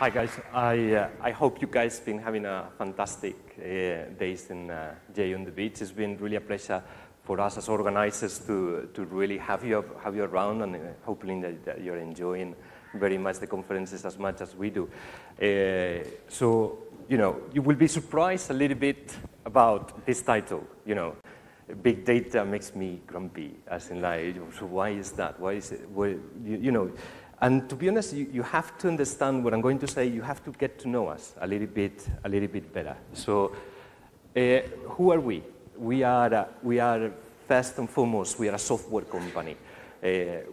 Hi guys, I hope you guys have been having a fantastic days in J on the Beach. It's been really a pleasure for us as organizers to really have you around, and hoping that you're enjoying very much the conferences as much as we do. So, you know, you will be surprised a little bit about this title, you know. Big data makes me grumpy, as in like, so why is that? Why is it, well, you know? And to be honest, you have to understand what I'm going to say. You have to get to know us a little bit better. So, who are we? We are first and foremost, we are a software company.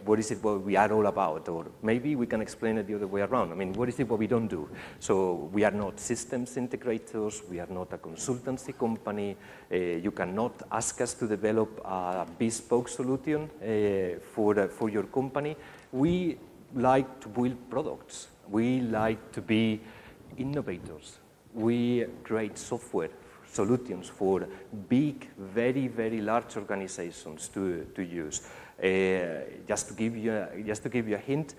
What is it what we are all about? Or maybe we can explain it the other way around. I mean, what is it what we don't do? So we are not systems integrators. We are not a consultancy company. You cannot ask us to develop a bespoke solution for your company. We like to build products. We like to be innovators. We create software solutions for big, very, very large organizations to use. Just to give you a hint,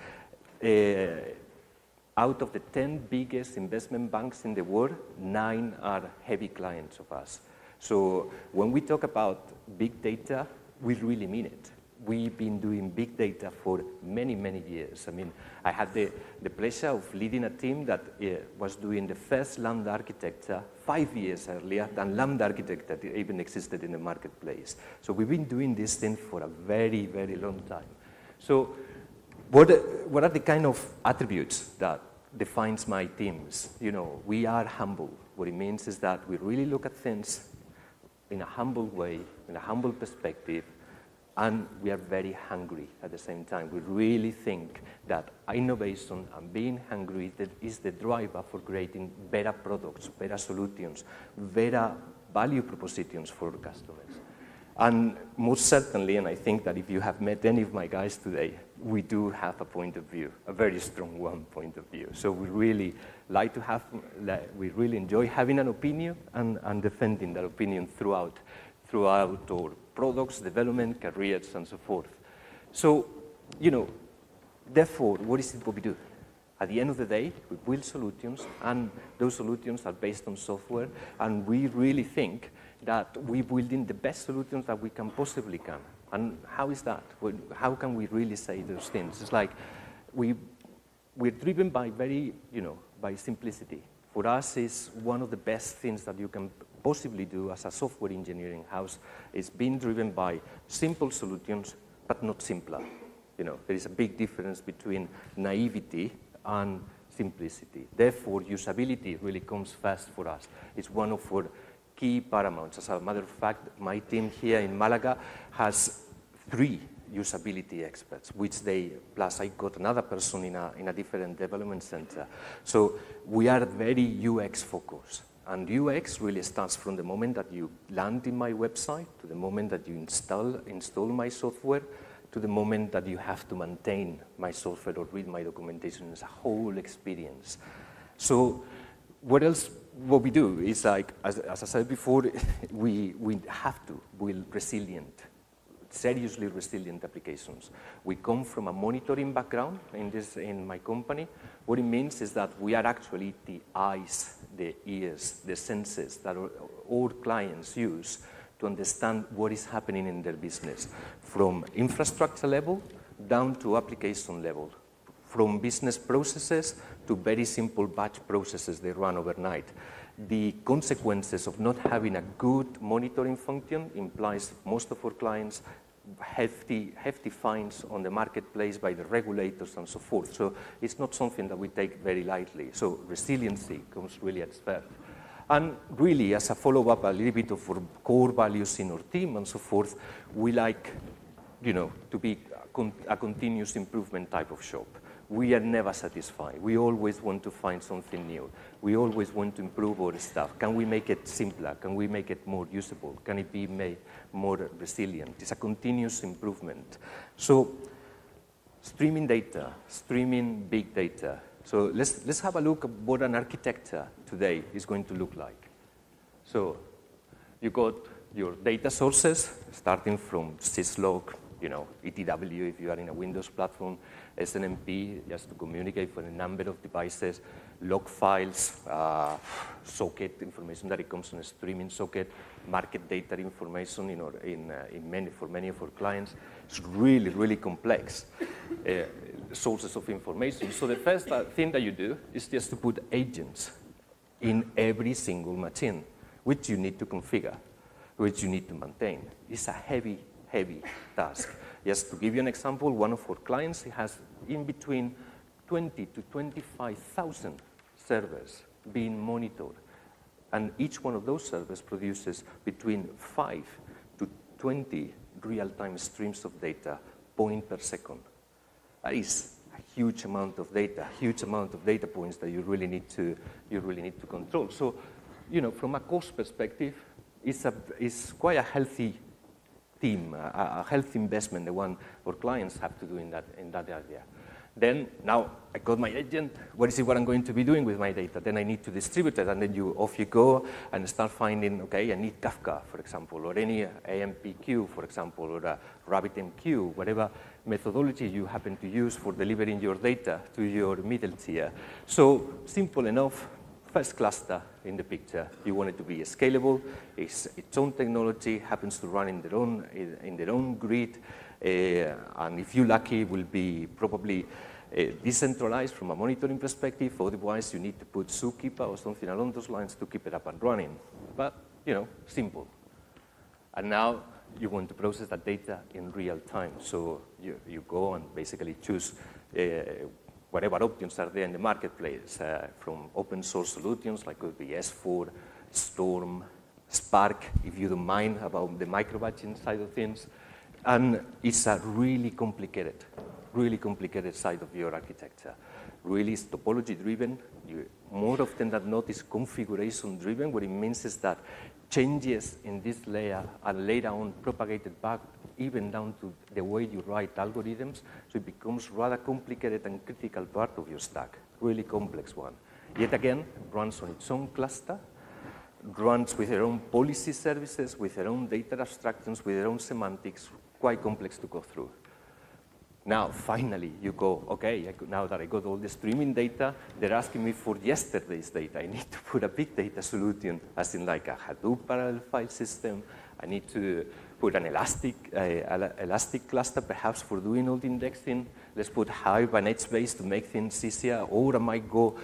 out of the 10 biggest investment banks in the world, 9 are heavy clients of us. So when we talk about big data, we really mean it. We've been doing big data for many, many years. I mean, I had the pleasure of leading a team that was doing the first Lambda architecture 5 years earlier than Lambda architecture even existed in the marketplace. So we've been doing this thing for a very, very long time. So what are the kind of attributes that defines my teams? You know, we are humble. What it means is that we really look at things in a humble way, in a humble perspective, and we are very hungry at the same time. We really think that innovation and being hungry is the driver for creating better products, better solutions, better value propositions for customers. And most certainly, and I think that if you have met any of my guys today, we do have a point of view, a very strong one point of view. So we really like to have, we really enjoy having an opinion and defending that opinion throughout our products, development, careers, and so forth. So, you know, therefore, what is it what we do? At the end of the day, we build solutions, and those solutions are based on software, and we really think that we're building the best solutions that we can possibly can. And how is that? How can we really say those things? It's like we're driven by very, you know, by simplicity. For us, it's one of the best things that you can possibly do as a software engineering house is being driven by simple solutions, but not simpler. You know, there is a big difference between naivety and simplicity. Therefore, usability really comes first for us. It's one of our key paramounts. As a matter of fact, my team here in Malaga has 3 usability experts, which they, plus I got another person in a different development center. So we are very UX focused. And UX really starts from the moment that you land in my website, to the moment that you install my software, to the moment that you have to maintain my software or read my documentation. It's a whole experience. So what else? What we do is, like, as I said before, we have to build resilient, seriously resilient applications. We come from a monitoring background in my company. What it means is that we are actually the eyes, the ears, the senses that all clients use to understand what is happening in their business, from infrastructure level down to application level, from business processes to very simple batch processes they run overnight. The consequences of not having a good monitoring function implies most of our clients hefty fines on the marketplace by the regulators and so forth. So it's not something that we take very lightly. So resiliency comes really at first. And really, as a follow-up, a little bit of our core values in our team and so forth, we like, you know, to be a continuous improvement type of shop. We are never satisfied. We always want to find something new. We always want to improve our stuff. Can we make it simpler? Can we make it more usable? Can it be made more resilient? It's a continuous improvement. So streaming data, streaming big data. So let's have a look at what an architecture today is going to look like. So you got your data sources, starting from syslog, you know, ETW if you are in a Windows platform, SNMP just to communicate for a number of devices, log files, socket information that it comes on a streaming socket, market data information for many of our clients. It's really, really complex sources of information. So the first thing that you do is just to put agents in every single machine, which you need to configure, which you need to maintain. It's a heavy, heavy task. Just to give you an example, one of our clients has in between 20 to 25,000 servers being monitored. And each one of those servers produces between 5 to 20 real-time streams of data, point per second. That is a huge amount of data, huge amount of data points that you really need to control. So, you know, from a cost perspective, it's quite a healthy team, a healthy investment, the one our clients have to do in that area. Then, now I got my agent. What is it what I'm going to be doing with my data? Then I need to distribute it, and then off you go and start finding, okay, I need Kafka, for example, or any AMPQ, for example, or a RabbitMQ, whatever methodology you happen to use for delivering your data to your middle tier. So simple enough, first cluster in the picture. You want it to be scalable. It's its own technology, happens to run in their own grid. And if you're lucky, it will be probably decentralized from a monitoring perspective. Otherwise, you need to put Zookeeper or something along those lines to keep it up and running. But, you know, simple. And now you want to process that data in real time. So you go and basically choose whatever options are there in the marketplace, from open source solutions like could be S4, Storm, Spark, if you don't mind about the microbatching side of things. And it's a really complicated side of your architecture. Really, it's topology-driven. More often than not, it's configuration-driven. What it means is that changes in this layer are later on propagated back, even down to the way you write algorithms. So it becomes rather complicated and critical part of your stack, really complex one. Yet again, it runs on its own cluster, runs with their own policy services, with their own data abstractions, with their own semantics, quite complex to go through. Now, finally, you go, okay, now that I got all the streaming data, they're asking me for yesterday's data. I need to put a big data solution, as in like a Hadoop parallel file system. I need to put an elastic cluster, perhaps for doing all the indexing. Let's put Hive and HBase to make things easier, or I might go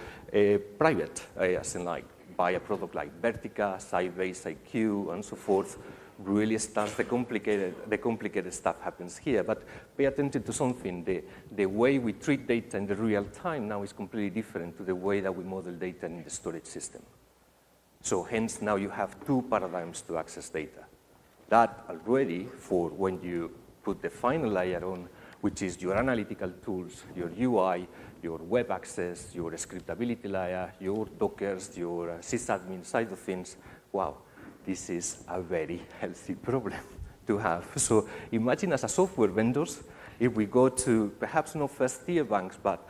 private, as in like buy a product like Vertica, SciBase, IQ, and so forth. Really starts the complicated stuff happens here. But pay attention to something. The way we treat data in the real time now is completely different to the way that we model data in the storage system. So hence, now you have two paradigms to access data. That already for when you put the final layer on, which is your analytical tools, your UI, your web access, your scriptability layer, your Dockers, your sysadmin side of things. Wow. This is a very healthy problem to have. So imagine as a software vendors, if we go to perhaps not first-tier banks, but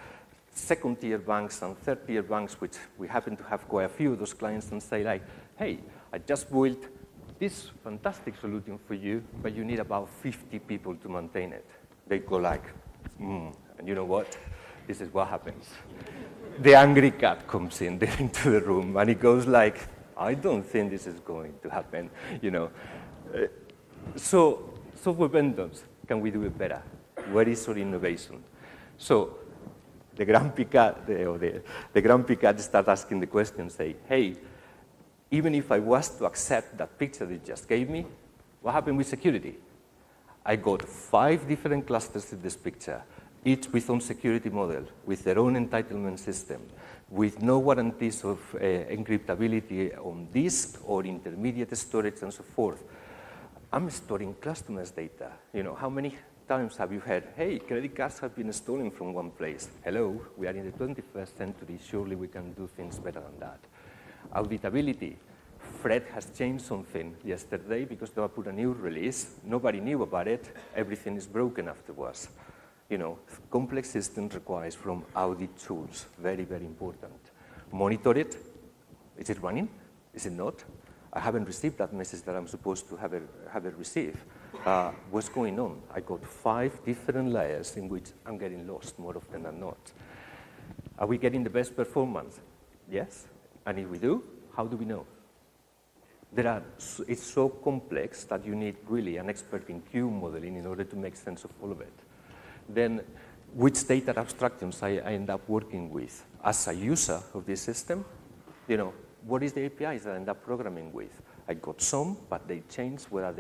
second-tier banks and third-tier banks, which we happen to have quite a few of those clients, and say like, hey, I just built this fantastic solution for you, but you need about 50 people to maintain it. They go like, and you know what? This is what happens. The angry cat comes in into the room, and it goes like, I don't think this is going to happen, you know. So software vendors, can we do it better? Where is our innovation? So the grumpy cat, starts asking the question, say, hey, even if I was to accept that picture they just gave me, what happened with security? I got 5 different clusters in this picture, each with own security model, with their own entitlement system, with no guarantees of encryptability on disk or intermediate storage and so forth. I'm storing customers' data. You know, how many times have you heard, hey, credit cards have been stolen from one place? Hello, we are in the 21st century. Surely we can do things better than that. Auditability. Fred has changed something yesterday because they put a new release. Nobody knew about it. Everything is broken afterwards. You know, complex system requires from audit tools, very, very important. Monitor it. Is it running? Is it not? I haven't received that message that I'm supposed to have it received. what's going on? I got 5 different layers in which I'm getting lost more often than not. Are we getting the best performance? Yes. And if we do, how do we know? It's so complex that you need really an expert in Q modeling in order to make sense of all of it. Then which data abstractions I end up working with as a user of this system, you know, what is the APIs that I end up programming with? I got some, but they change whether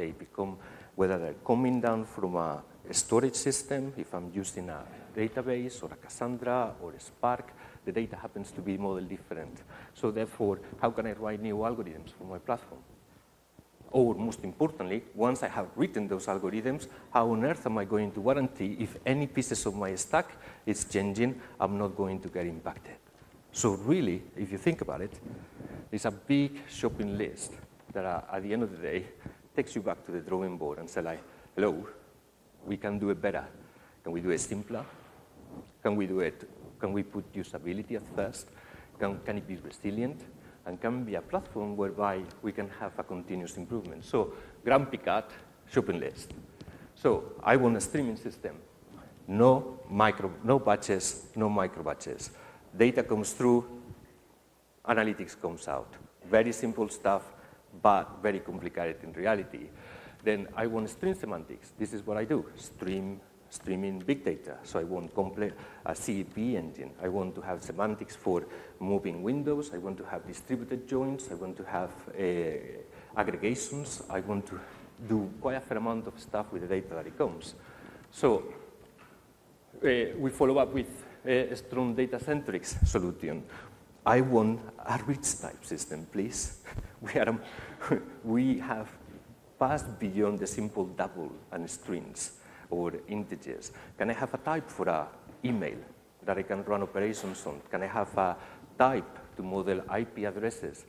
they're coming down from a storage system, if I'm using a database or a Cassandra or a Spark, the data happens to be model different. So therefore, how can I write new algorithms for my platform? Or most importantly, once I have written those algorithms, how on earth am I going to guarantee if any pieces of my stack is changing, I'm not going to get impacted? So really, if you think about it, it's a big shopping list that at the end of the day takes you back to the drawing board and say, like, hello, we can do it better. Can we do it simpler? Can we do it? Can we put usability at first? Can it be resilient? And can be a platform whereby we can have a continuous improvement. So Grand Picard, shopping list. So I want a streaming system. No micro batches. Data comes through, analytics comes out. Very simple stuff, but very complicated in reality. Then I want stream semantics. This is what I do, streaming big data. So I want a CEP engine. I want to have semantics for moving windows. I want to have distributed joins. I want to have aggregations. I want to do quite a fair amount of stuff with the data that it comes. So we follow up with a strong data-centric solution. I want a rich type system, please. We have passed beyond the simple double and strings or integers. Can I have a type for an email that I can run operations on? Can I have a type to model IP addresses?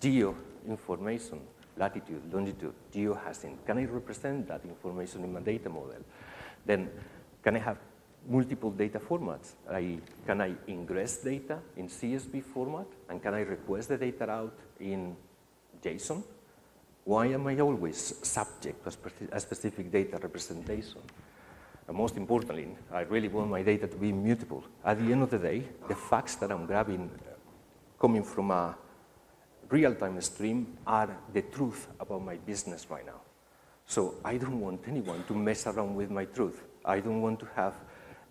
Geo information, latitude, longitude, geohashing. Can I represent that information in my data model? Then can I have multiple data formats? Can I ingress data in CSV format? And can I request the data out in JSON? Why am I always subject to a specific data representation? And most importantly, I really want my data to be mutable. At the end of the day, the facts that I'm grabbing coming from a real-time stream are the truth about my business right now. So I don't want anyone to mess around with my truth. I don't want to have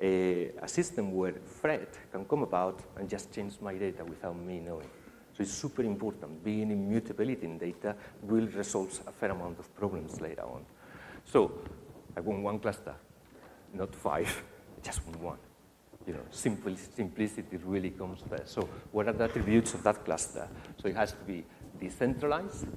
a system where threat can come about and just change my data without me knowing. So it's super important. Being immutability in data will resolve a fair amount of problems later on. So I want one cluster, not 5. I just want one. You know, simplicity really comes there. So what are the attributes of that cluster? So it has to be decentralized,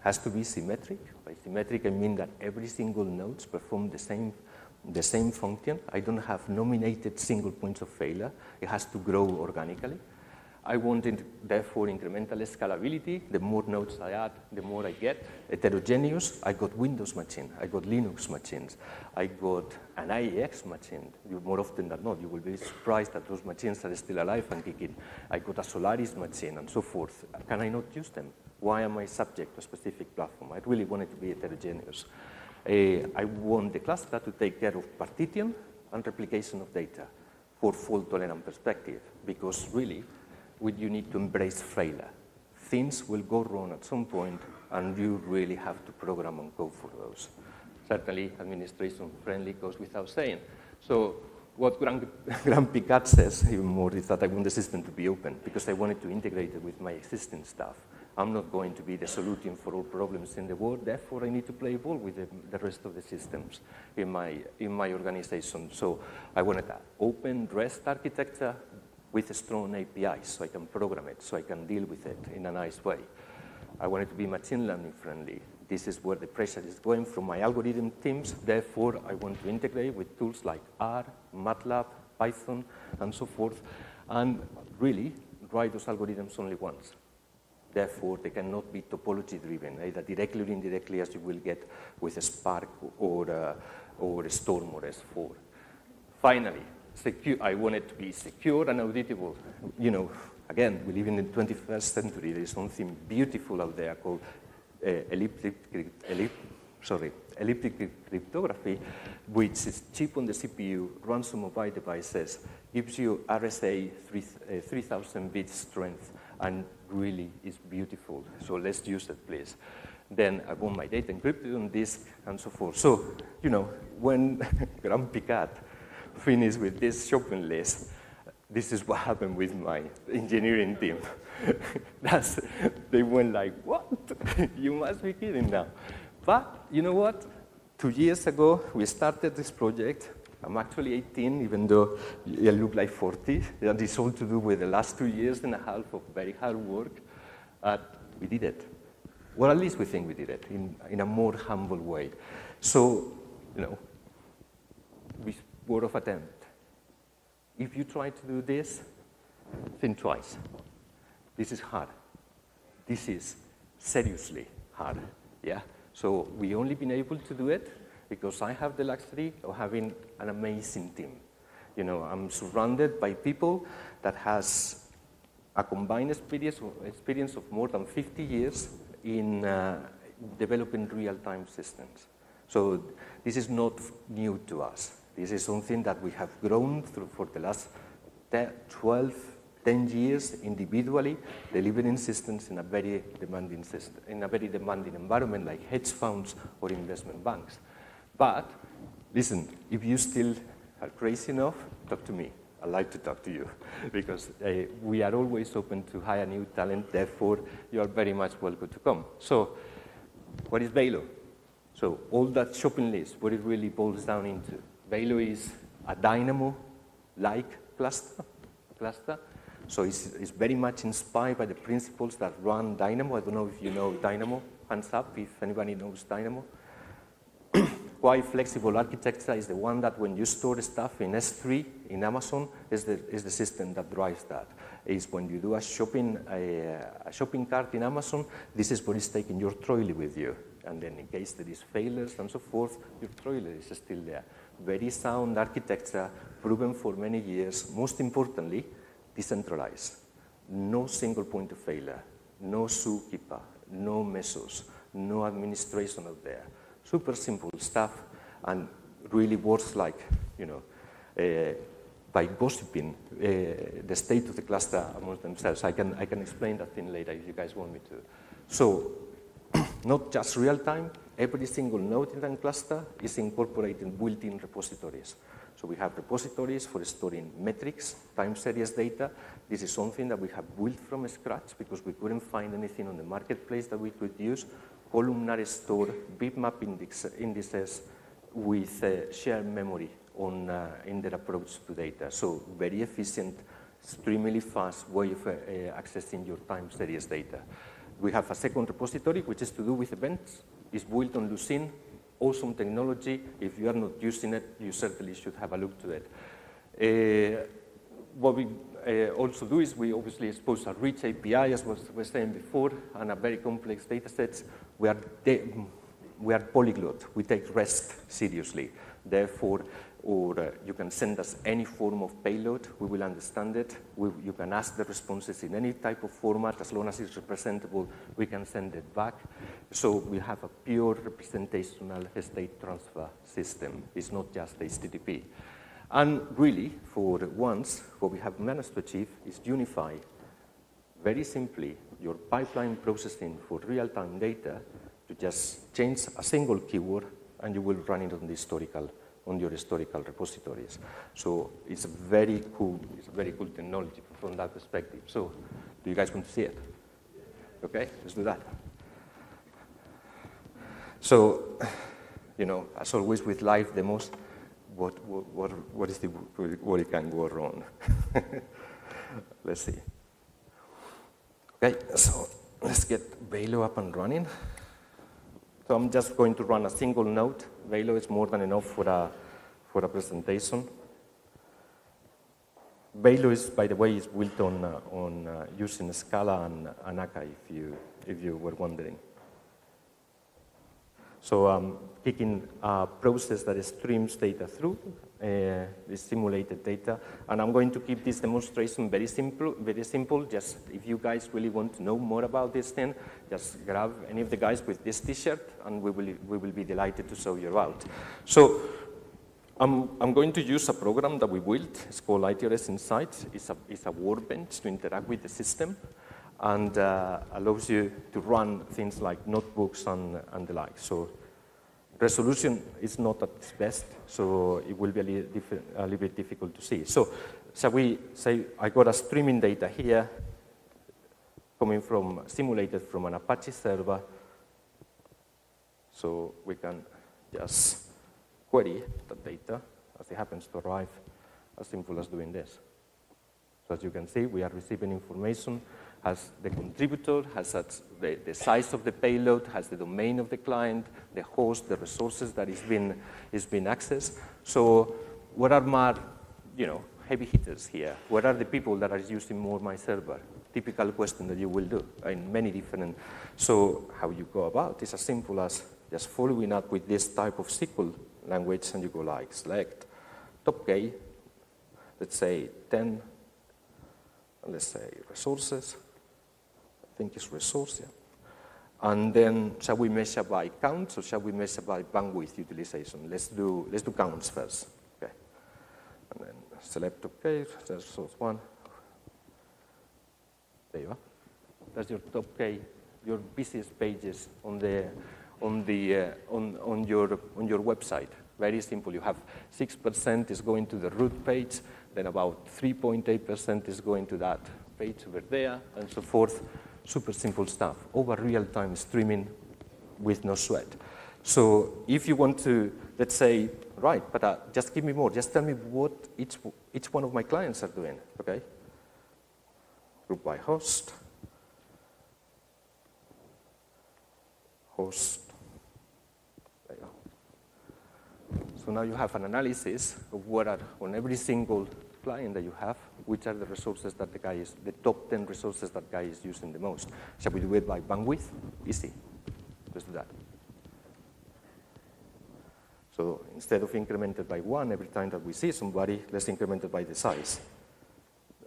has to be symmetric. By symmetric, I mean that every single node performs the same function. I don't have nominated single points of failure. It has to grow organically. I want, therefore, incremental scalability. The more nodes I add, the more I get. Heterogeneous, I got Windows machine, I got Linux machines, I got an IEX machine. More often than not, you will be surprised that those machines are still alive and kicking. I got a Solaris machine and so forth. Can I not use them? Why am I subject to a specific platform? I really want it to be heterogeneous. I want the cluster to take care of partition and replication of data for fault-tolerant perspective, because really, you need to embrace failure. Things will go wrong at some point, and you really have to program and code for those. Certainly, administration-friendly goes without saying. So what Grand Picard says even more is that I want the system to be open, because I want it to integrate it with my existing stuff. I'm not going to be the solution for all problems in the world. Therefore, I need to play ball with the rest of the systems in my organization. So I wanted an open REST architecture, with a strong API, so I can program it, so I can deal with it in a nice way. I want it to be machine learning friendly. This is where the pressure is going from my algorithm teams. Therefore, I want to integrate with tools like R, MATLAB, Python, and so forth, and really write those algorithms only once. Therefore, they cannot be topology driven, either directly or indirectly, as you will get with a Spark or a Storm or S4. Finally, secure, I want it to be secure and auditable. You know, again, we live in the 21st century. There's something beautiful out there called elliptic sorry, elliptic cryptography, which is cheap on the CPU, runs on mobile devices, gives you RSA 3,000 bit strength, and really is beautiful. So let's use it, please. Then I want my data encrypted on disk and so forth. So, you know, when Grumpy Cat finished with this shopping list, this is what happened with my engineering team. They went like, what? You must be kidding now. But you know what? 2 years ago, we started this project. I'm actually 18, even though I look like 40. That is all to do with the last 2.5 years of very hard work. We did it. Well, at least we think we did it in a more humble way. So, you know, word of attempt. If you try to do this, think twice. This is hard. This is seriously hard, yeah? So we only been able to do it because I have the luxury of having an amazing team. You know, I'm surrounded by people that has a combined experience of more than 50 years in developing real-time systems. So this is not new to us. This is something that we have grown through for the last 10 years individually, delivering systems in a very demanding system, in a very demanding environment like hedge funds or investment banks. But listen, if you still are crazy enough, talk to me. I'd like to talk to you because we are always open to hire new talent. Therefore, you are very much welcome to come. So, what is Valo? So all that shopping list, what it really boils down into. Valo is a Dynamo-like cluster. So it's very much inspired by the principles that run Dynamo. I don't know if you know Dynamo. Hands up if anybody knows Dynamo. Quite flexible architecture is the one that when you store stuff in S3 in Amazon, is the system that drives that. Is when you do a shopping cart in Amazon, this is what is taking your trolley with you. And then in case there is failures and so forth, your trolley is still there. Very sound architecture, proven for many years. Most importantly, decentralized. No single point of failure. No Zookeeper. No mesos. No administration out there. Super simple stuff, and really works like, you know, by gossiping the state of the cluster amongst themselves. I can explain that thing later if you guys want me to. So, not just real time. Every single node in that cluster is incorporating built-in repositories. So we have repositories for storing metrics, time series data. This is something that we have built from scratch because we couldn't find anything on the marketplace that we could use. Columnar store, bitmap indices with shared memory on, in their approach to data. So very efficient, extremely fast way of accessing your time series data. We have a second repository, which is to do with events. It's built on Lucene, awesome technology. If you are not using it, you certainly should have a look to it. What we also do is we obviously expose a rich API, as was saying before, and a very complex data sets. We are polyglot. We take REST seriously. Therefore, you can send us any form of payload. We will understand it. You can ask the responses in any type of format. As long as it's representable, we can send it back. So we have a pure representational state transfer system. It's not just HTTP. And really, for once, what we have managed to achieve is unify, very simply, your pipeline processing for real-time data to just change a single keyword, and you will run it on the historical, on your historical repositories. So it's a very cool technology from that perspective. So do you guys want to see it? Okay, let's do that. So, you know, as always with live demos, what can go wrong? Let's see. Okay, so let's get Valo up and running. So I'm just going to run a single node. Valo is more than enough for a presentation. Valo is, by the way, is built on using Scala and Akka, if you were wondering. So picking a process that streams data through the simulated data, and I'm going to keep this demonstration very simple. Just if you guys really want to know more about this thing, just grab any of the guys with this T-shirt, and we will be delighted to show you out. So I'm going to use a program that we built. It's called ITRS Insights. It's a workbench to interact with the system, and allows you to run things like notebooks and the like. So resolution is not at its best, so it will be a little bit difficult to see. So shall we say I got a streaming data here coming from, simulated from an Apache server. So we can just query the data as it happens to arrive, as simple as doing this. So as you can see, we are receiving information has the contributor, has the size of the payload, has the domain of the client, the host, the resources that is being accessed. So what are my, heavy hitters here? What are the people that are using more my server? Typical question that you will do in many different. So how you go about is as simple as just following up with this type of SQL language, and you go like select top K, let's say 10, and let's say resources. I think it's resource, yeah. And then shall we measure by counts or shall we measure by bandwidth utilization? Let's do counts first. Okay. And then select OK, resource one. There you are. That's your top K, your busiest pages on your website. Very simple. You have 6% is going to the root page, then about 3.8% is going to that page over there, and so forth. Super simple stuff over real-time streaming with no sweat. So if you want to, let's say, right, but just give me more. Just tell me what each one of my clients are doing, okay? Group by host. Host. There you go. So now you have an analysis of what are on every single client that you have, which are the resources that the top 10 resources that guy is using the most. Shall we do it by bandwidth? Easy, let's do that. So instead of incremented by 1 every time that we see somebody, let's increment it by the size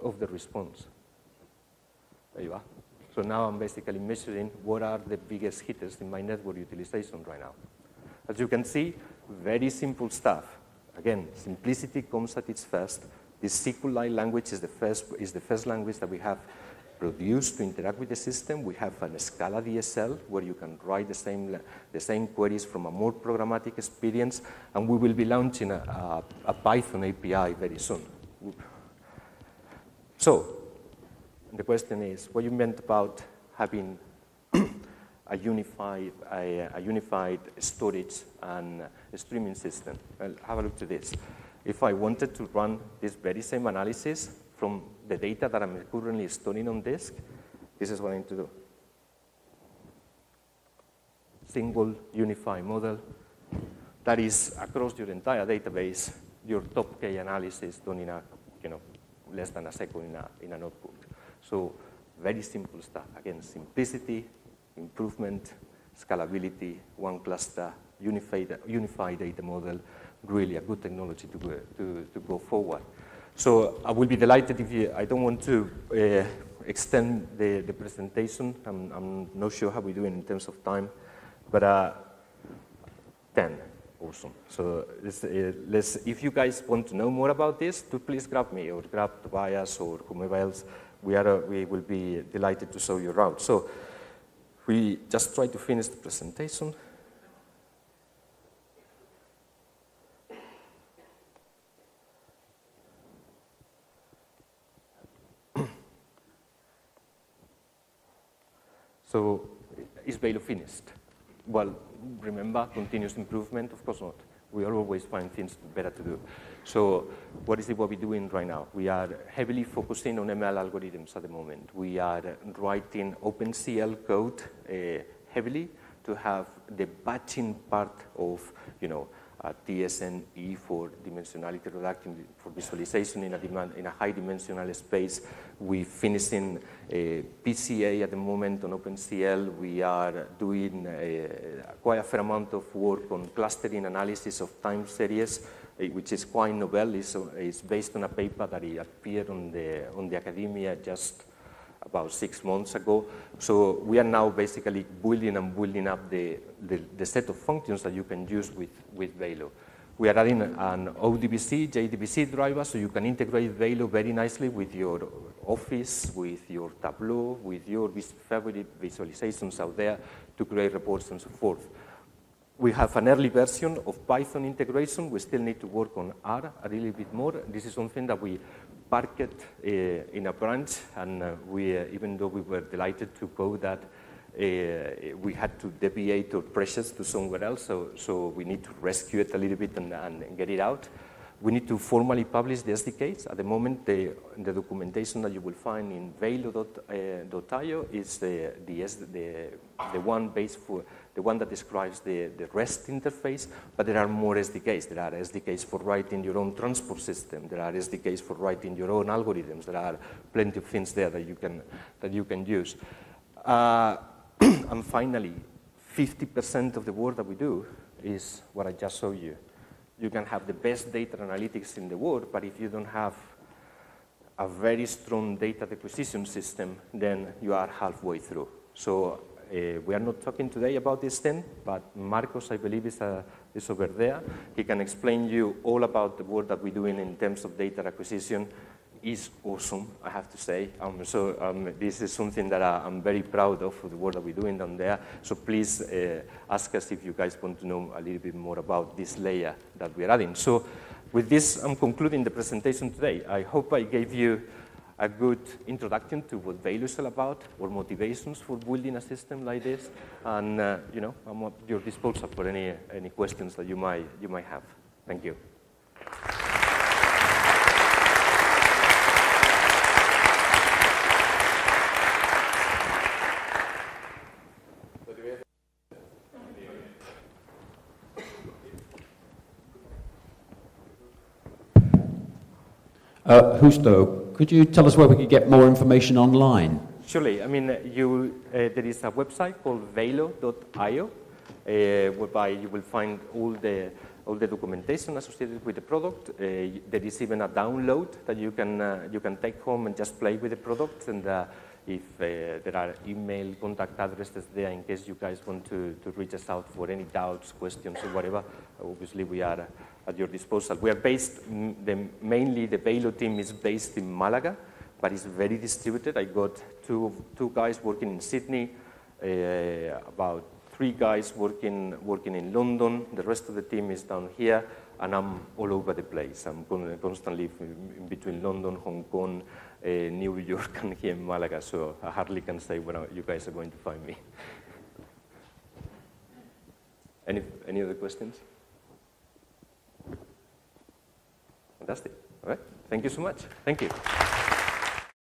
of the response. There you are. So now I'm basically measuring what are the biggest hitters in my network utilization right now. As you can see, very simple stuff. Again, simplicity comes at its first. This SQLite language is the first language that we have produced to interact with the system. We have an Scala DSL where you can write the same queries from a more programmatic experience, and we will be launching a Python API very soon. So the question is, what you meant about having a unified storage and streaming system? Well, have a look to this. If I wanted to run this very same analysis from the data that I'm currently storing on disk, this is what I need to do. Single unified model that is across your entire database, your top K analysis done in a, less than a second in a notebook. So very simple stuff. Again, simplicity, improvement, scalability, one cluster, unified data model. Really a good technology to go forward. So I will be delighted if you, I don't want to extend the presentation. I'm not sure how we're doing in terms of time, but 10, awesome. So let's, if you guys want to know more about this, please grab me or grab Tobias or whomever else. We will be delighted to show you around. So we just try to finish the presentation. So is Valo finished? Well, remember, continuous improvement? Of course not. We always find things better to do. So what is it what we're doing right now? We are heavily focusing on ML algorithms at the moment. We are writing OpenCL code heavily to have the batching part of TSNE for dimensionality reduction for visualization in a high dimensional space. We're finishing PCA at the moment on OpenCL. We are doing quite a fair amount of work on clustering analysis of time series, which is quite novel. It's based on a paper that appeared on the academia just about 6 months ago. So we are now basically building up the set of functions that you can use with Valo. We are adding an ODBC, JDBC driver, so you can integrate Valo very nicely with your Office, with your Tableau, with your favorite visualizations out there to create reports and so forth. We have an early version of Python integration. We still need to work on R a little bit more. This is something that we parked in a branch, and we, even though we were delighted to code that, we had to deviate our pressures to somewhere else, so we need to rescue it a little bit and get it out. We need to formally publish the SDKs. At the moment, the documentation that you will find in Valo.io is the one based for the one that describes the REST interface, but there are more SDKs. There are SDKs for writing your own transport system. There are SDKs for writing your own algorithms. There are plenty of things there that you can use. And finally, 50% of the work that we do is what I just showed you. You can have the best data analytics in the world, but if you don't have a very strong data acquisition system, then you are halfway through. So we are not talking today about this thing, but Marcos, I believe, is over there. He can explain you all about the work that we're doing in terms of data acquisition. It's awesome, I have to say. This is something that I'm very proud of the work that we're doing down there. So please ask us if you guys want to know a little bit more about this layer that we're adding. So with this, I'm concluding the presentation today. I hope I gave you a good introduction to what Valo is all about, or motivations for building a system like this, and you know, I'm at your disposal for any questions that you might have. Thank you. Justo, could you tell us where we could get more information online? Surely. I mean, there is a website called Valo.io, whereby you will find all the documentation associated with the product. There is even a download that you can take home and just play with the product. And if there are email contact addresses there in case you guys want to reach us out for any doubts, questions, or whatever, obviously we are at your disposal. We are based, mainly the Valo team is based in Malaga, but it's very distributed. I got two guys working in Sydney, about 3 guys working in London. The rest of the team is down here, and I'm all over the place. I'm constantly in between London, Hong Kong, New York, and here in Malaga, so I hardly can say where you guys are going to find me. Any other questions? Fantastic. All right. Thank you so much. Thank you.